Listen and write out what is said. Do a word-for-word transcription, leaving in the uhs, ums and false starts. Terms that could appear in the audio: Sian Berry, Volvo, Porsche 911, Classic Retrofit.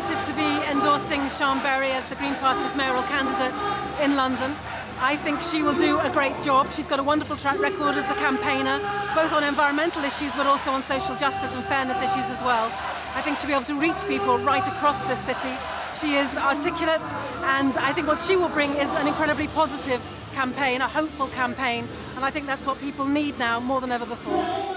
delighted to be endorsing Sian Berry as the Green Party's mayoral candidate in London. I think she will do a great job. She's got a wonderful track record as a campaigner, both on environmental issues but also on social justice and fairness issues as well. I think she'll be able to reach people right across this city. She is articulate, and I think what she will bring is an incredibly positive campaign, a hopeful campaign, and I think that's what people need now more than ever before.